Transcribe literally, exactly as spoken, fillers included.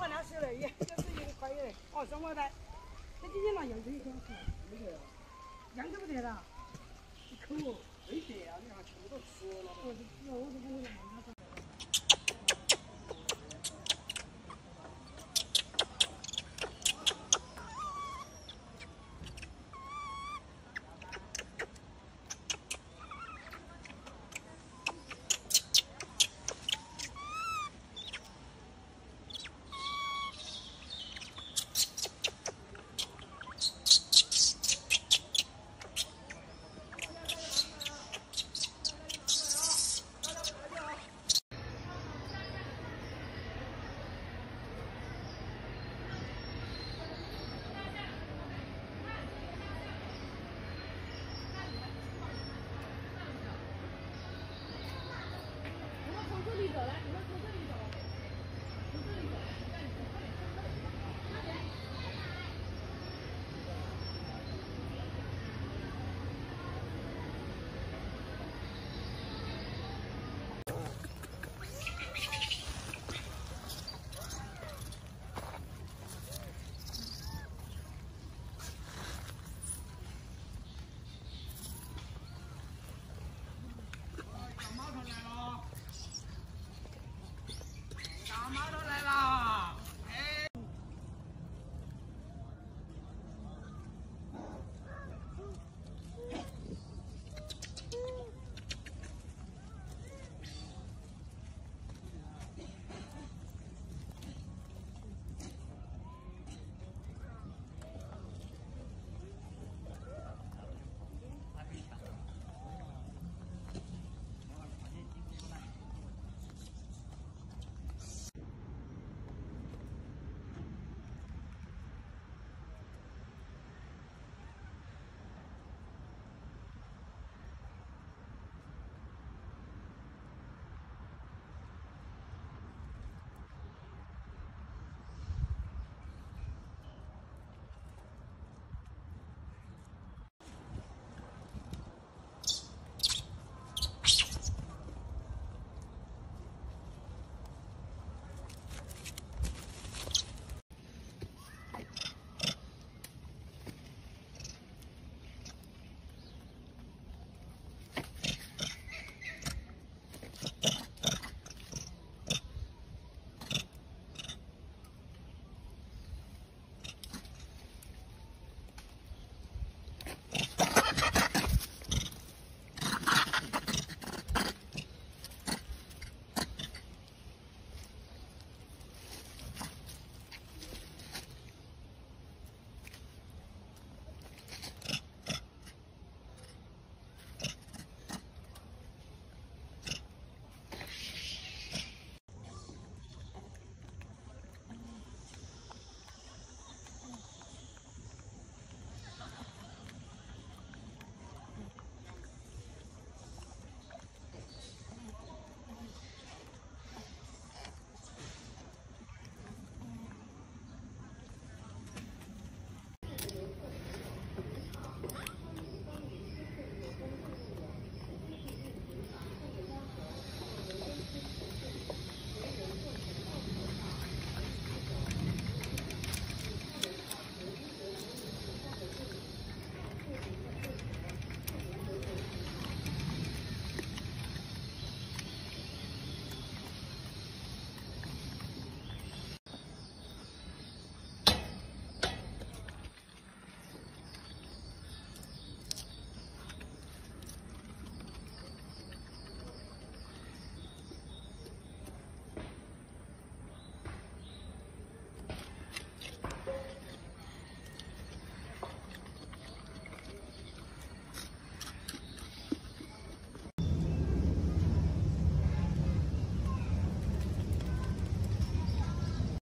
大粮食了，也就是一个可以了。哦，什么的？这今天拿羊腿先吃，没得，羊腿不得了，一口没得啊，你还全部都吃了。我就吃了，我就不会了，没啥事。